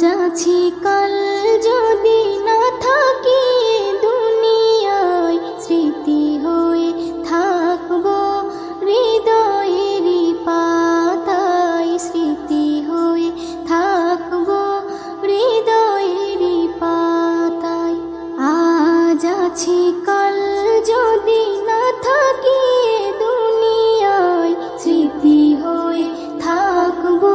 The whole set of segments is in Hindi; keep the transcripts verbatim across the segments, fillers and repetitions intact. जाछी कल जदि ना थाकी दुनियाय स्मृति होए थाकबो हृदयेर पाताय स्मृति होए थाकबो हृदयेर पाताय आज आछि कल जदि ना थाकी दुनियाय स्मृति होए थाकबो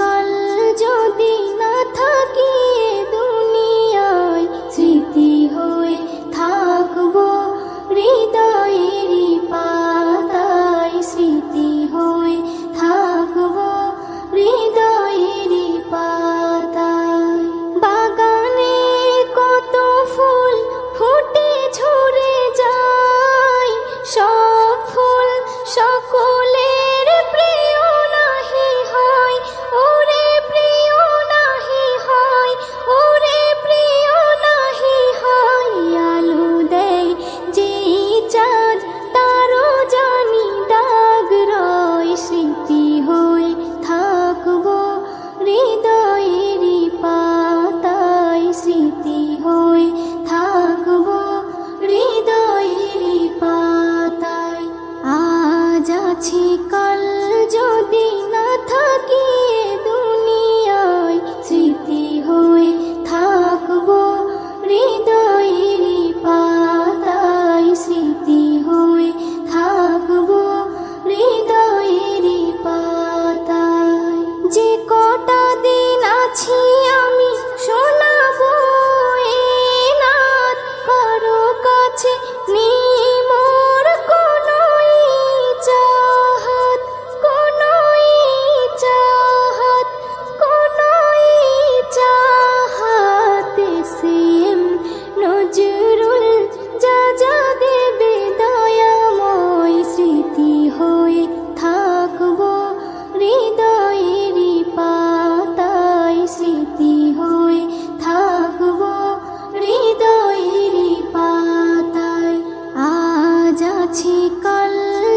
कल जदि ना थाकी दुनियाय स्मृति होए थाकबो हृदयेर पाताय स्मृति होए थाकबो हृदयेर पाताय बागाने कत फुल फुटे झरे जाय सब फुल सकले कल जदि ना थाकी दुनियाय स्मृति होए थाकबो हृदयेर पाताय स्मृति होए थाकबो हृदयेर पाताय जे कटा दिन आछि आमी शोनाबो ए नाथ कारो काछे कल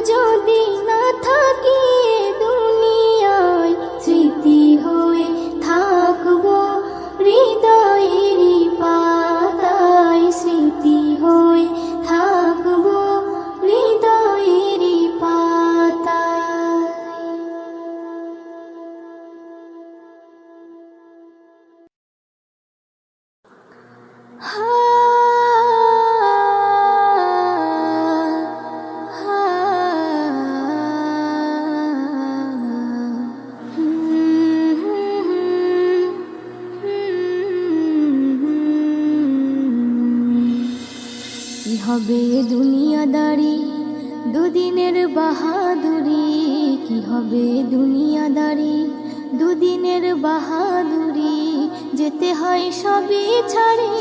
जदि ना थाकी दुनियाय स्मृति होए थाकबो हृदयेर पाताय स्मृति होए थाकबो हृदयेर पाताय। हाँ হবে দুনিয়াদারি দুদিনের বাহাদুরি কি হবে দুনিয়াদারি দুদিনের বাহাদুরি যেতে হয় সবই ছাড়ি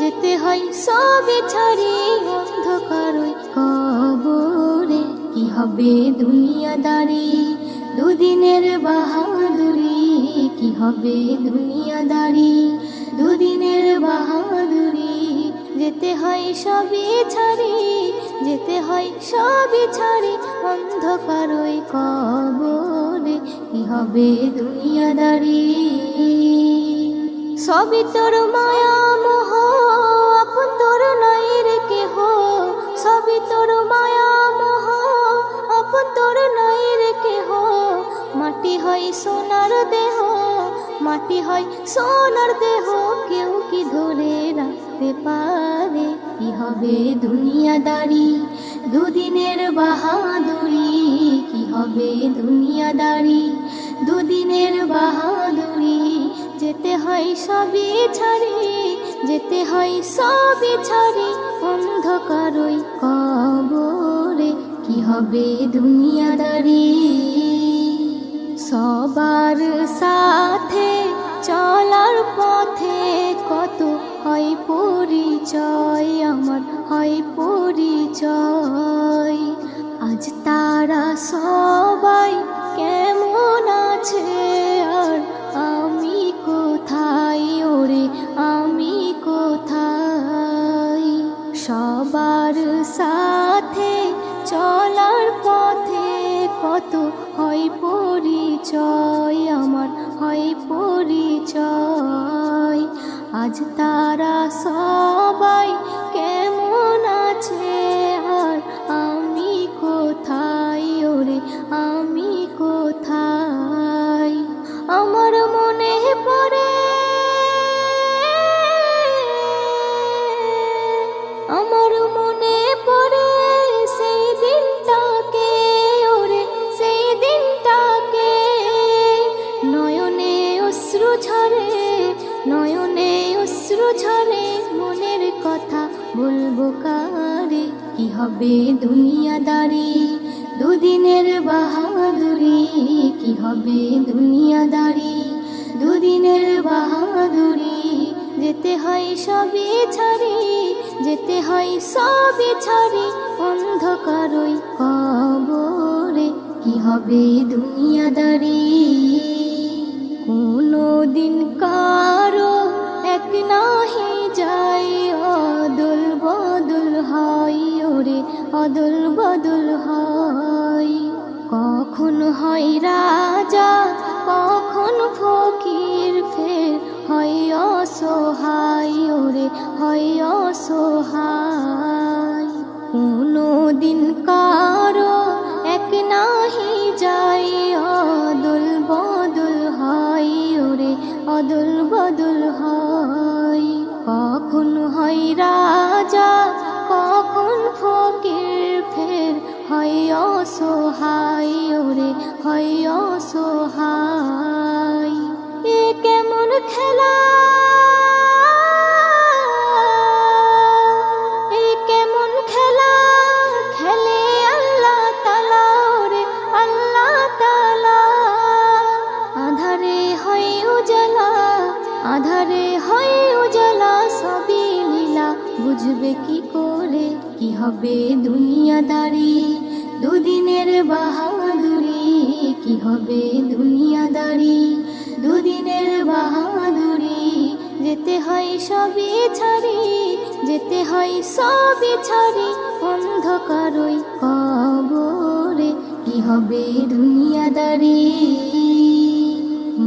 যেতে হয় সবই ছাড়ি অন্ধকার ওই কবরে কি হবে দুনিয়াদারি দুদিনের বাহাদুরি কি হবে দুনিয়াদারি দুদিনের বাহাদুরি যেতে হয় সবই ছাড়ি যেতে হয় সবই ছাড়ি অন্ধকার ওই কবরে কি হবে দুনিয়াদারি সবই তোর মায়া মোহ আপন তোর নাই রে কেহ সবই তোর মায়া মোহ আপন তোর নাই রে কেহ মাটি হয় সোনার দেহ মাটি হয় সোনার দেহ কেউ কি ধরে রাখতে পারে কি হবে দুনিয়াদারি দুদিনের বাহাদুরি কি হবে দুনিয়া सबी छाड़िए जेते हय सबी छाड़िए अंधकार ओई कबरे कि हबे दुनियादारी सबार साथे चलार पथे कत हय परिचय आमार हय परिचय आज तारा सबाई केमन आछे सबार साथे चलार पथे कत हय परिचय आमार हय परिचय आज तारा सबाई केमन आछे आर आमी कोथाय ओरे आमी कोथाय आमार मने पड़े नयने अश्रु झरे मनेर कथा बोलबो कारे कि हबे दुनियादारी दुदिनेर बाहादुरी कि हबे दुनियादारी दुदिनेर बाहादुरी जेते हय सबी छाड़िए जेते हय सबी छाड़िए अंधकार ओई कबरे कि हबे दुनियादारी कोनो दिन कारो एक नाहि जाए अदल बदल हय ओरे अदल बदल हय कखन हय राजा कखन फकीर फेर हय असहाय ओरे हय असहाय कोनो दिन कारो एक नाहि जाए अदल बदल अदल बदल हय कखन हय राजा कखन फकीर फेर हय असहाय ओरे हय असहाय ए केमन खेला आधारे हय उजाला सबी लीला बुझबे कि करे कि हबे दुनियादारी दुदिनेर बाहादुरी कि हबे दुनियादारी दुदिनेर बाहादुरी जेते हय सबी छाड़िए जेते हय सबी छाड़िए अंधकार ओई कबरे कि हबे दुनियादारी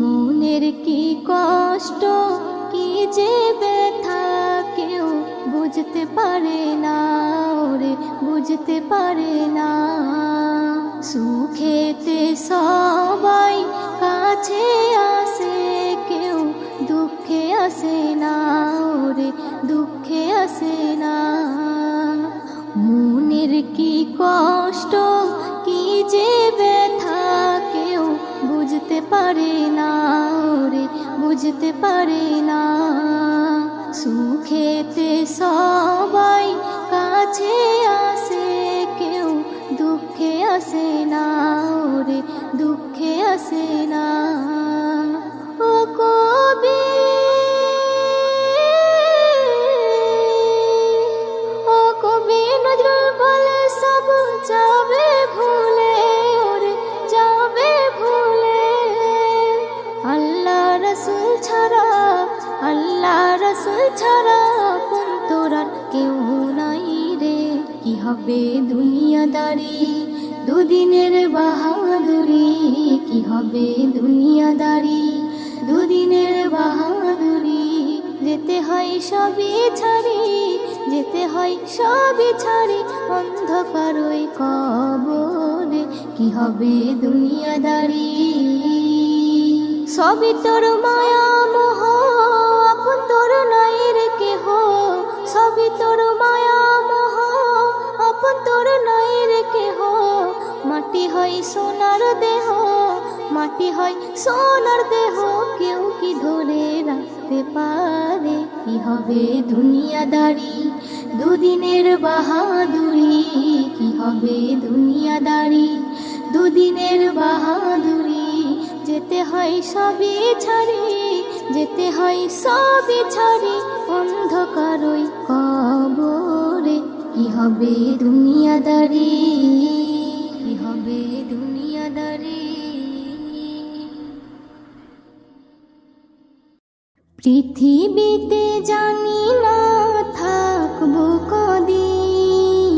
मोनेर कि कष्ट कि जे व्यथा केउ बुझते पारे ना ओरे बुझते पारे ना सुखेते सबाई काछे आसे केउ दुखे आसे ना ओरे दुखे आसे ना मोनेर कि कष्ट कि जे व्यथा केउ बुझते पारे ना ओरे बुझते पारे ना सुखेते सबाई काछे आसे केउ दुखे आसे ना ओरे दुखे आसे ना ओ कबी ओ कबी नजरुल बोले सब जाबे भूले ओरे जाबे भूले अल्लाह रसूल छाड़ा अल्लाह रसूल छाड़ा अपन तोरा केउ नाई रे कि हबे दुनियादारी दुदिनेर बाहादुरी कि हबे दुनियादारी दुदिनेर बाहादुरी जेते हय सबी छाड़िए जेते हय सबी छाड़िए अंधकार ओई कबरे कि हबे दुनियादारी सबी तोर माया मोह आपन तोर नाई रे केहो सबी तोर माया मोह आपन तोर नाई रे केहो माटी हय सोनार देह माटी हय सोनार देह केउ कि धरे राखते যেতে পারে কি হবে দুনিয়াদারি দুদিনের বাহাদুরি কি হবে দুনিয়াদারি দুদিনের বাহাদুরি যেতে হয় সবই ছাড়ে যেতে হয় সবই ছাড়ে অন্ধকার ওই কবরে কি হবে দুনিয়াদারি কি হবে দুনিয়াদারি। পৃথিবীতে জানি না থাকব কদিন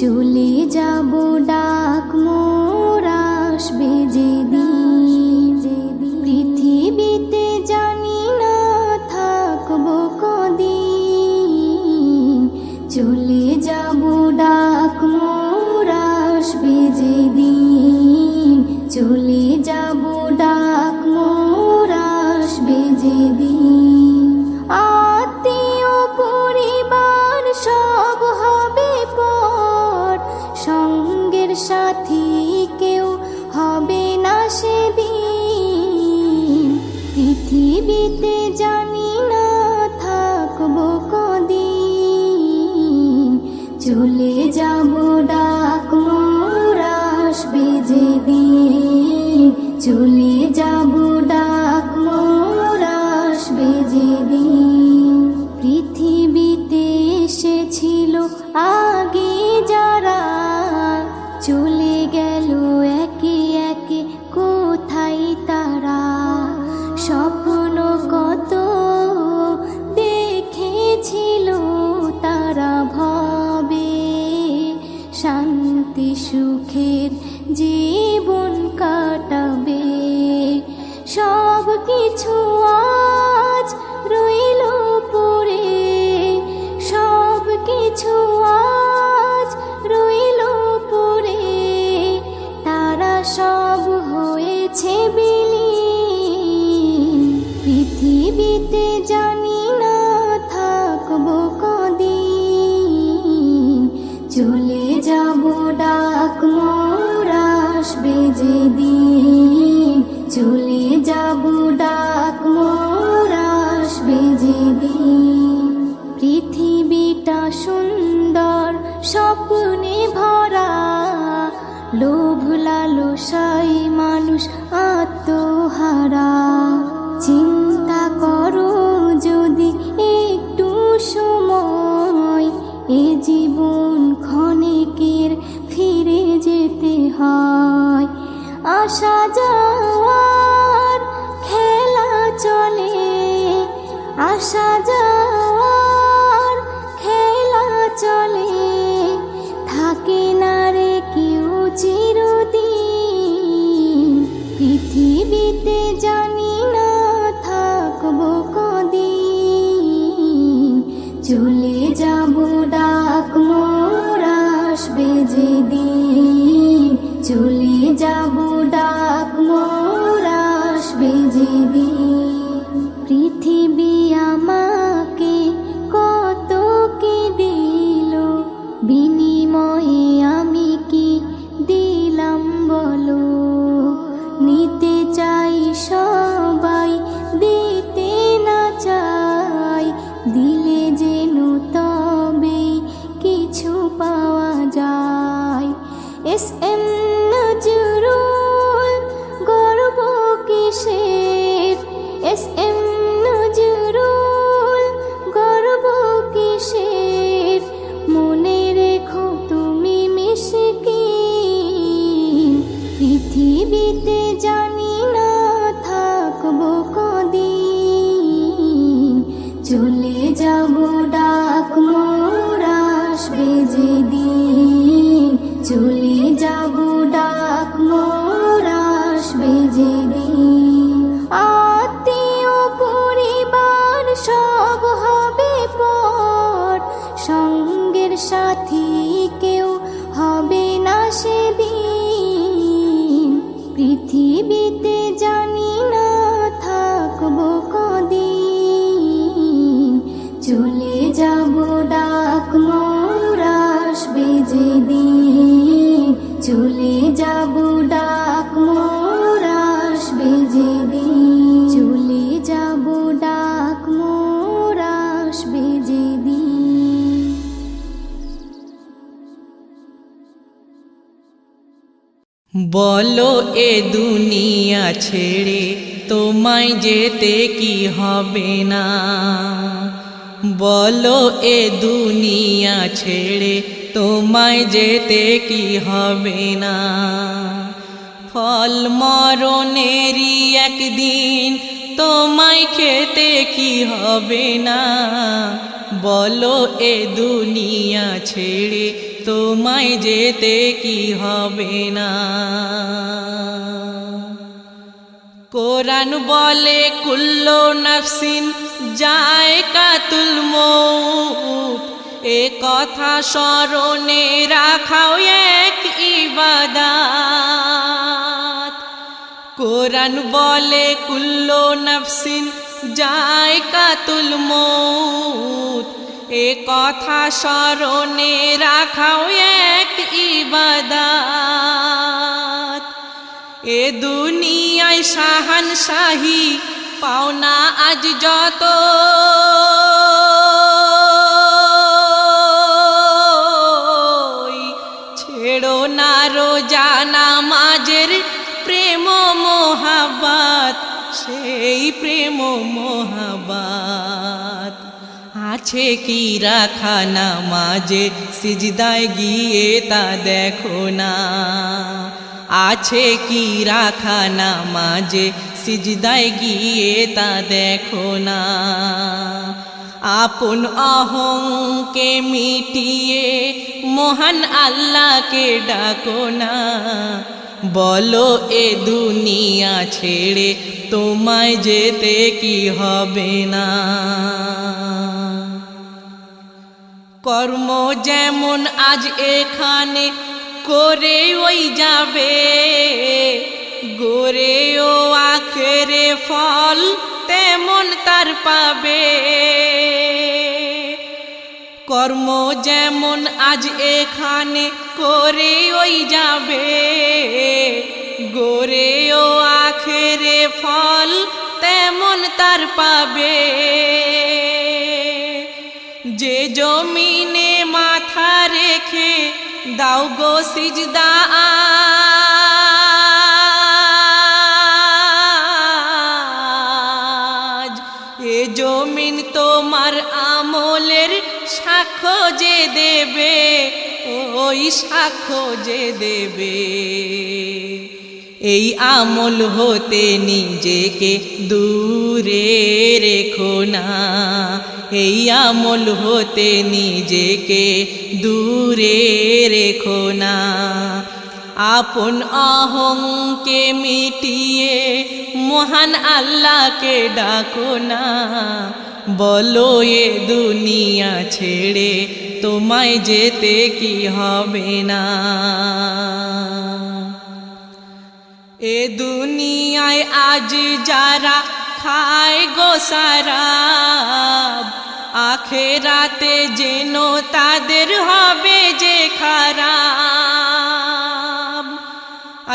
চলে যাব ডাক মোর আসবে যেদিন পৃথিবীতে জানি না থাকব কদিন চলে যাব ডাক মোর আসবে যেদিন চলে যাব ডাক আত্মীয় পরিবার সব হবে পর সঙ্গের সাথী কেউ হবে না সেদিন পৃথিবীতে জানি না থাকব কদিন চলে যাব ডাক মোর আসবে যেদিন চলে যাব ডাক মোর আসবে যেদিন পৃথিবীতে এসেছিল আগে যারা চলে গেল একে একে কোথায় তারা স্বপ্ন কত দেখেছিল তারা ভাবে শান্তি সুখের জীবন কাটাবে সব কিছু আজ রইল পড়ে সব কিছু আজ রইল পড়ে তারা সব হয়েছে বিলীন পৃথিবীতে জানি না থাকব কদিন চলে যাব ডাক মোর আসবে যেদিন চলে যাব ডাক মোর আসবে যেদিন পৃথিবীটা সুন্দর স্বপ্নে ভরা লোভ লালসায় মানুষ আত্মহারা চিন্তা করো যদি একটু সময় এ জীবন ক্ষণিকের ফিরে যেতে হয় আসা যাওয়ার খেলা চলে আসা যাওয়ার খেলা চলে থাকে না রে কেউ চিরদিন পৃথিবীতে জানি না থাকব কদিন চলে যাব ডাক মোর আসবে যেদিন চলে যাব ডাক মোর আসবে যেদিন পৃথিবী আমাকে কত কি দিল বিনিময়ে আমি কি দিলাম বলো নিতে চাই সবাই দিতে না চাই দিলে যেন তবে কিছু পাওয়া যায় এস এম নজরুল গর্ব কিসের এস এম নজরুল গর্ব কিসের মনে রেখো তুমি মিশকিন পৃথিবীতে জানি না থাকব কদিন চলে যাব ডাক মোর আসবে যেদিন চলে যাব ডাক মোর আসবে যেদিন আত্মীয় পরিবার সব হবে পর সঙ্গের সাথী কেউ হবে না সেদিন পৃথিবীতে জানি না থাকব কদিন চলে যাব ডাক মোর আসবে যেদিন চলে যাব ডাক মোর আসবে যেদিন চলে बोलो ए दुनिया छेड़े तोमाय जेते की हबे ना, बोलो ए दुनिया छेड़े तोमाय जेते की हबे ना। फल मरनेरी एक दिन तोमाय खेते की हबे ना, बोलो ए दुनिया छेड़े तोमाय जेते की हबे ना। कोरान बोले कुल्लो नफसिन जायकातुल मौत, ए कथा स्मरणे राखाओ एक इबादत। कोरान बोले कुल्लो नफसिन जायकातुल मौत, ए कथा स्मरणे राखाओ एक इबादत। ए दुनिया शाहनशाही पाओना आज जत, छेड़ो ना रोजाना माझेर प्रेम मोहब्बत, सेई प्रेम मोहब्बत आछे कि राखा नामाजे सिजदाय गिये ता देखो ना, आछे कि राखा नामाजे सिजदाय गिये ता देखो ना। आपन अहं के मिटिए मोहन अल्लाह के डाको ना, बोलो ए दुनिया छेड़े तोमाय जेते की हबे ना। कर्म जेमन आज एखाने करे ओई जाबे, गोरे ओ आखिरे फल तेमन तार पाबे। कर्म जेमन आज एखाने करे ओई जाबे, गोरे ओ आखिरे फल तेमन तार पाबे। जे जमीने माथा रेखे दाओ गो सिजदा आज, ए जमीन तोमार आमलेर साक्ष्य जे देबे, ओई साक्ष्य जे देबे। एई आमल होते निजेके दूरे रेखो ना, एई आमल होते निजेके दूरे रेखो ना। आपन अहं के मिटिए महान अल्लाह के डाको ना, बोलो ये दुनिया छेड़े तोमाय जेते की हबे ना। ए दुनियाय आज जारा खाए गो शराब, आखिराते जेनो तादेर हबे जे खराब।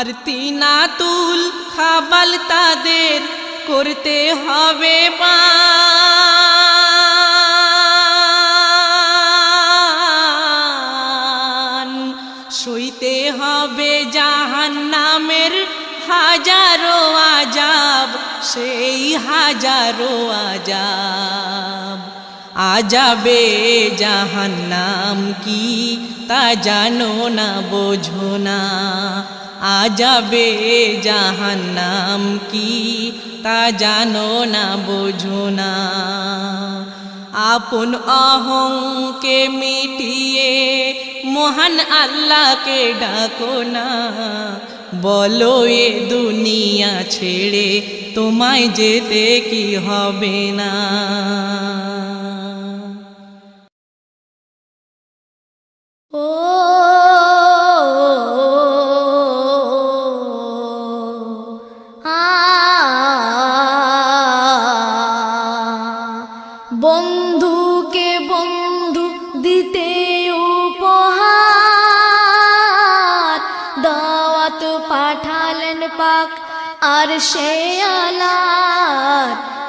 आर तिनातुल खाबाल तादेर करते हबे पान, सईते हबे जहन्नामेर हजारो आजाब, से हजारो आजाब। आजाबे जहन्नाम की ता जानो ना बोझो ना, आजाबे जहन्नाम की ता जानो ना बोझो ना। आपन अहं के मिटिए मोहन अल्लाह के डाको ना, बोलो ये दुनिया छेड़े तोमाय जेते की हबे ना।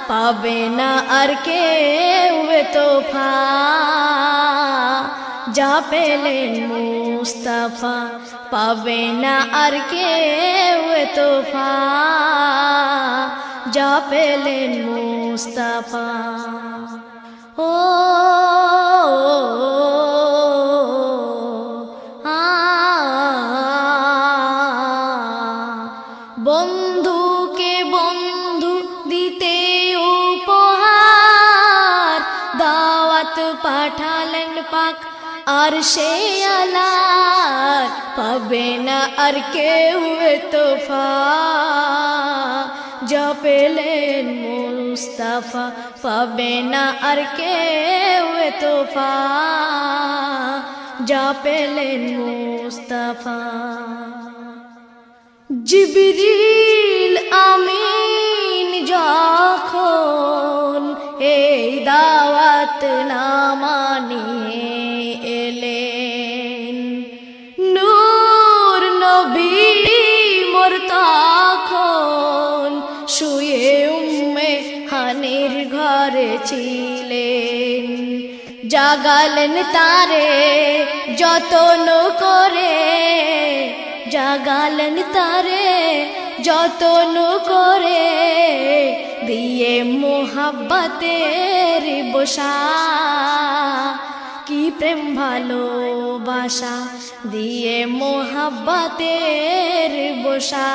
पाबे ना आर केउ तोफा जा पहले मुस्तफा पावे ना अर के वे तोफा, जा पहले मुस्तफा हो पाठालन पाक आरशे आलार पावे ना अर के हुए तोफा, जा पेलेन मुस्तफा पावे ना अर के हुए तोफा, जा पेलेन मुस्तफा। जिब्रील आमीन जा खोल ए दावत ना मानिए एलेन, नूर नबी मोरता खोल शुए उम्मे हानिर घरे छिलेन, जागालेन तारे जतन करे, जागालेन तारे जतन करे दिए मोहब्बतेर बोशा, की प्रेम भालोबाशा दिए मोहब्बतेर बोशा,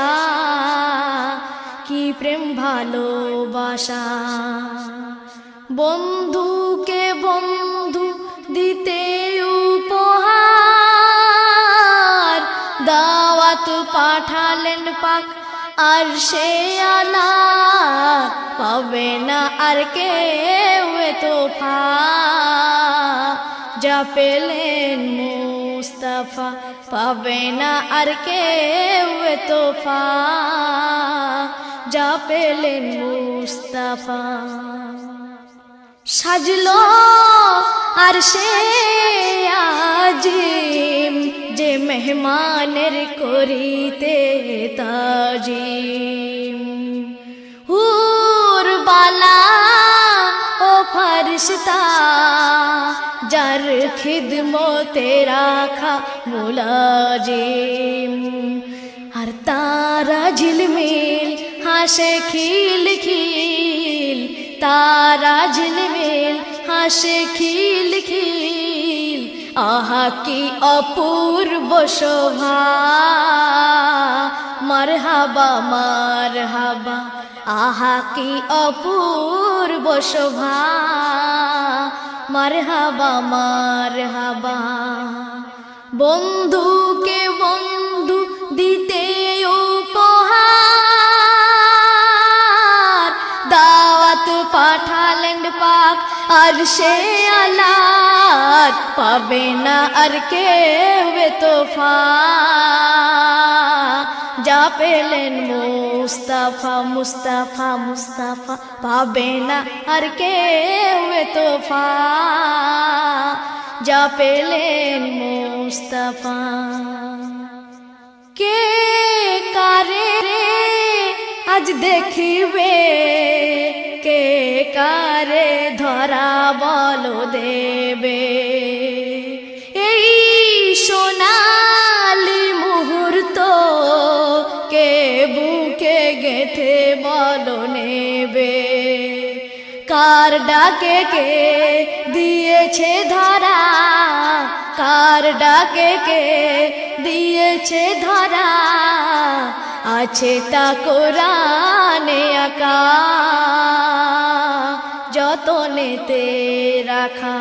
की प्रेम भालोबाशा। बंधु के बंधु दीते उपहार दावत पाठालेन पाक आरशे आला पावे ना अर के हुए तोफा, जा पेलेन मुस्तफा पावे ना अर के हुए तोफा, जा पेलेन मुस्तफा। सजलो आरशे आजीम जे मेहमानेर करिते ताजीम, हुर बाला ओ फरिश्ता जार खिदमते राखा मुलाजिम, हर तारा झिलमिल हाशे खिल खिल, तारा झिलमिल हाशे खिल खिल आहा की अपूर्व शोभा, मरहबा मरहबा आहा की अपूर्व शोभा, मरहबा मरहबा। बंधु के बंधु दीते उपहार दावत पाठालेन पाक आरशे आला पावे ना अर के हुए तोफा, जा पेलेन मुस्तफा मुस्तफा मुस्तफा पावे ना अर के हुए तोफा, जा पेलेन मुस्तफा। के कारे आज देखिबे के कारे धरा बोलो देबे, सोनाली मुहूर्त के बुके गेथे बोलो नेबे, कार डाके के दिए छे धरा, कार डाके के दिए छे धरा आछे ता कुराने आका, जतने ते राखा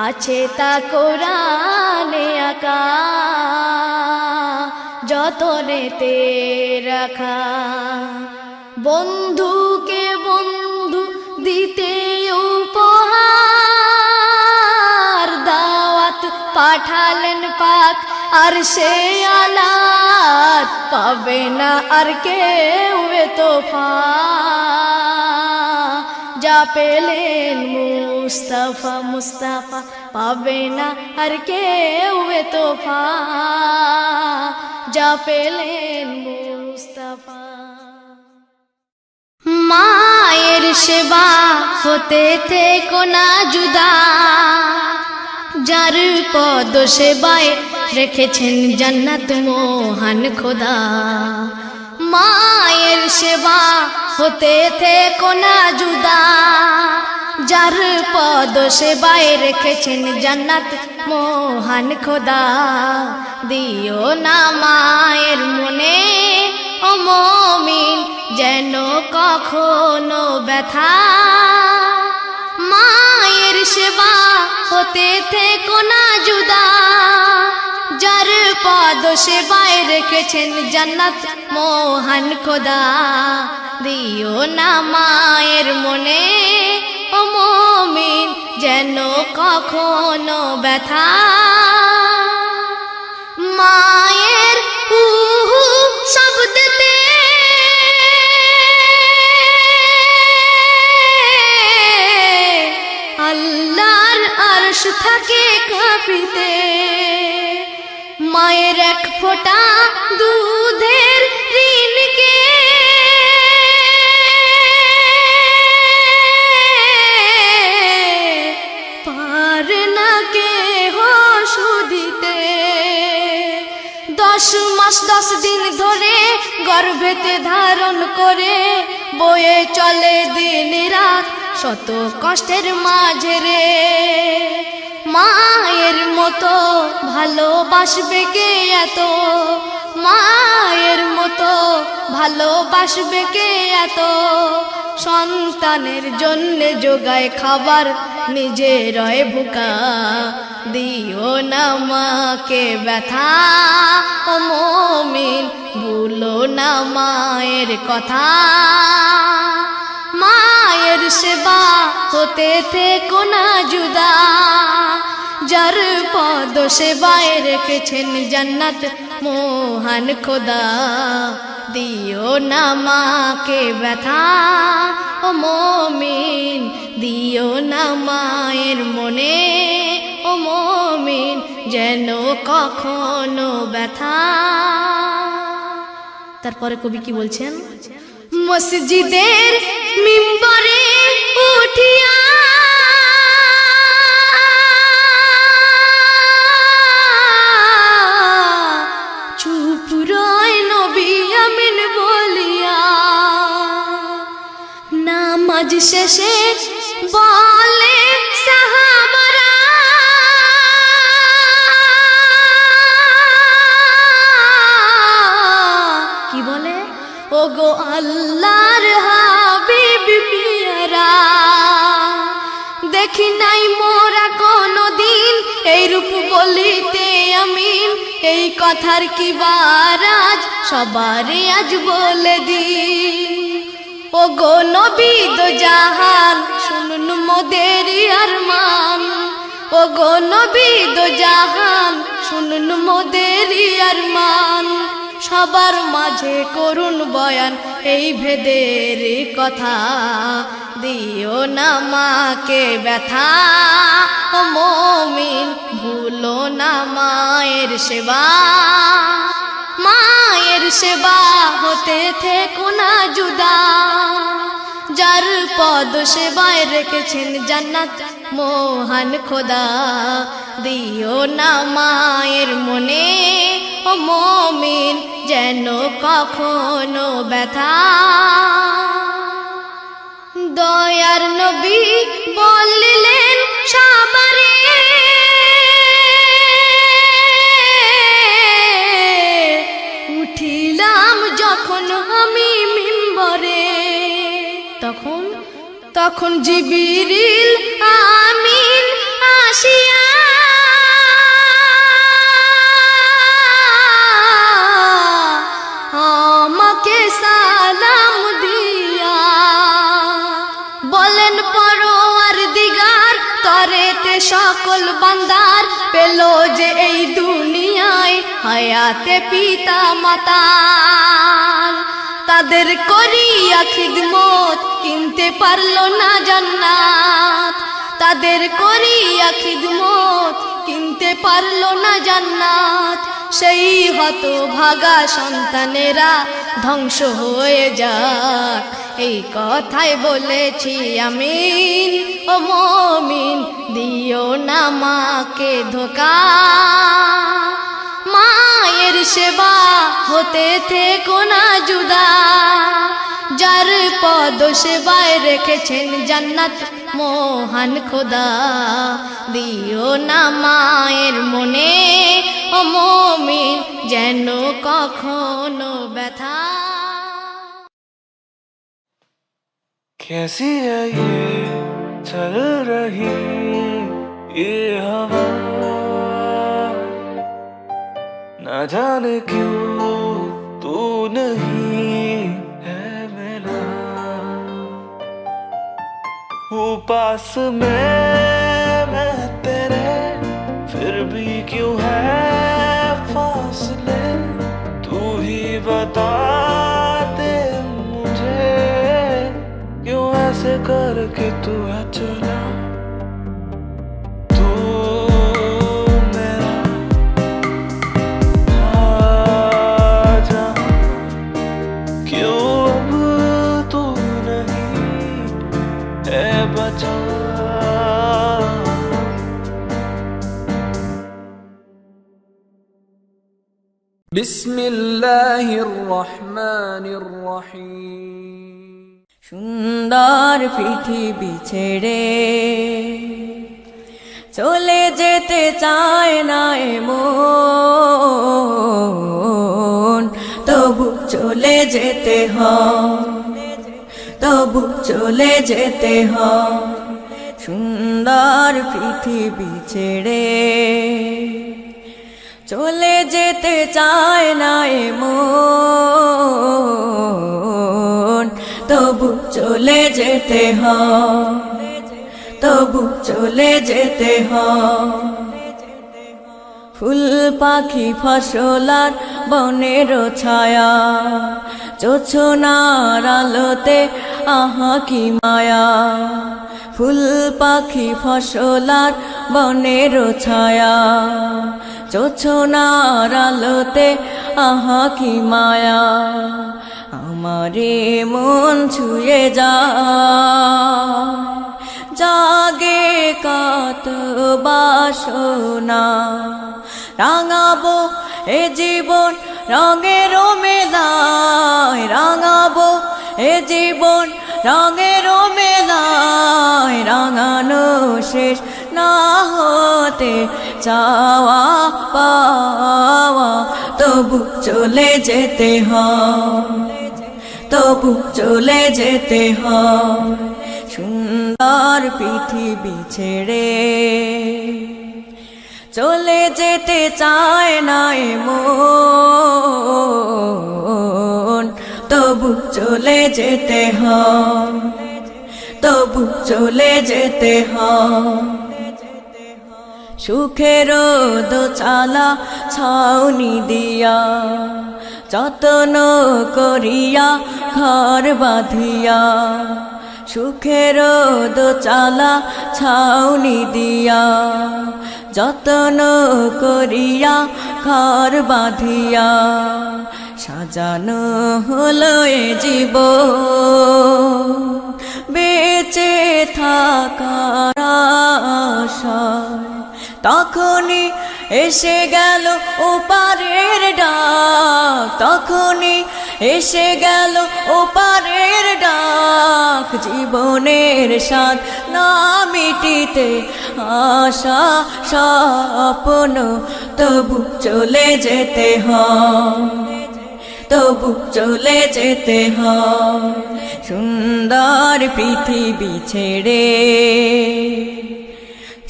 आछे ता कुराने आका, जतने ते राखा। बंधु के बंधु दीते उपहार दावत पाठालेन पाक आरशे आला पावे ना अर के हुए तोफा, जा पेलेन मुस्तफा मुस्तफा पावे ना अर के हुए तोफा, जा पेलेन मुस्तफा। मायर शिवा होते थे कोना जुदा, जार पद सेवाय रेखेछेन जन्नत मोहन खुदा। मायेर सेवा होते थे कोना जुदा, जार पद सेवाय रेखेछेन जन्नत मोहन खुदा। दियो ना मायेर मने ओ मोमिन जेन कखनो व्यथा। मायेर सेवा होते थे कोना जुदा, जार पद सेवाय रेखेछेन जन्नत मोहन खुदा। दियो ना मायेर मने ओ मोमिन जेन कखनो व्यथा। मायेर उहु शब्दते अल्लाहर अर्श थाके कांपते। मायेर एक फोटा दूधेर ऋण के पार ना के हो सुधिते। दस मास दस दिन धरे गर्भेते धारण करे बोये चले दिन रात शत कष्टेर माझे रे। मायेर मतो भालोबासबे के एत, मायेर मतो भालोबासबे के एत। सन्तानेर जन्ने जोगाय खाबार निजे रय भुका। दिओ ना माके व्यथा ओ मोमिन, भूलो ना मायेर कथा। मायेर सेवा होते थे कोना जुदा, जार पद सेवाय रेखेछेन जन्नत मोहन खुदा। दियो ना माके व्यथा ओ मोमिन, दियो ना मायेर मने ओ मोमिन जेन कखनो व्यथा। तारपरे कवि कि बोलছেন, मस्जिदेर मिम्बरे उठिया चुप रय नबी आमीन बोलिया। नामाज शेषे बोले साहाबारा कि बोले, ओगो अल्लाहर हाबीब प्यारा। देखी नाई मोरा कोनो दिन एई रूप बोलिते आमीन। एई कथार कि बाराज सबारे आज बोले दिन। ओगो नबी दो जहान शुनुन मोदेरी अरमान। ओगो नबी दो जहान शुनुन मोदेरी अरमान। सबार माझे करुण बयान एई भेदेर कथा। दियो ना माके व्यथा ओ मोमिन, भूलो ना मायेर सेवा। मायेर सेवा होते थे कोना जुदा, जार पद सेवाय रेखेछेन जन्नत मोहन खुदा। दियो ना मायेर मने ओ मोमिन जेन कखनो व्यथा। दयार नबी बोलिलेन सबारे उठिलाम जखन आमी मिम्बरे। तखन तखन जिबरील आमीन आसिया आमाके सालाम दिया। बोलेन परवार दिगार तरेते सकल बंदार पेलो जे एई दुनियाय हयाते पिता मातार। तादेर करिया खिदमत किनते पारलो ना जन्नात, तादेर करिया खिदमत किनते पारलो ना জান্নাত সেই হতভাগা সন্তানেরা ধ্বংস হয়ে যাক এই কথাই বলেছি আমিন ও মুমিন দিও না মাকে ধোকা মায়ের সেবা হতে থেকো না জুদা जार पद सेवाय रेखेछेन जन्नत मोहन खुदा दिओ ना मायेर मने ओ मोमिन जेन कखनो व्यथा कैसी है ये चल रही ये हवा ना जाने क्यों तू नहीं पास में मैं तेरे फिर भी क्यों है फासले तू ही बता दे मुझे क्यों ऐसे करके तू है चला तू मेरा आजा क्यों अब तू नहीं है सुंदर पृथ्वी छेड़े चले जेते चाय ना मन तबु चले जेते हम तबु चले जेते हम सुंदर पृथ्वी छेड़े चले जेते चाय ना मन तबु चले जेते हम तबु चले जेते हम फुल पाखी फसलार बनेर छाया जोछनार आलोते आहा की माया फुल पाखी फसलार बनेर छाया जोछनार आलोते आहा की माया हमारे मन छुए जा जागे कत बासना रांगाबो ए जीवन रंगेर मेलाय रांगाबो ए जीवन रंगेर मेलाय रांगानो शेष ना होते चावा पावा तबु चले जेते हम तबु चले जेते हम सुंदर पृथ्वी छेड़े चले जेते चाय ना मन तबु चले जेते हम तबु चले जेते हम सुखेर दोचाला छाउनी दिया जतन करिया घर बाधिया सुखेर दोचाला छाउनी दिया जतन करिया घर बाधिया साजानो हलो ए जीवन बेचे थाकार आशाय तखनी एसे गल ओपारेर डाक तखनी एसे गल ओपारेर डाक जीवनेर साथ ना मिटिते आशा स्वप्न तबु चले जेते हम तबु चले जेते हम सुंदर पृथ्वी छेड़े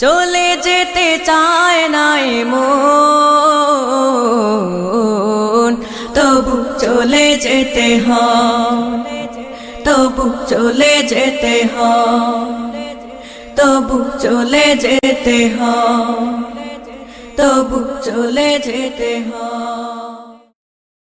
चले जेते चाय ना मन तबु चले जेते हम तबु चले जेते हम तबु चले जेते हम तबु चले जेते हम।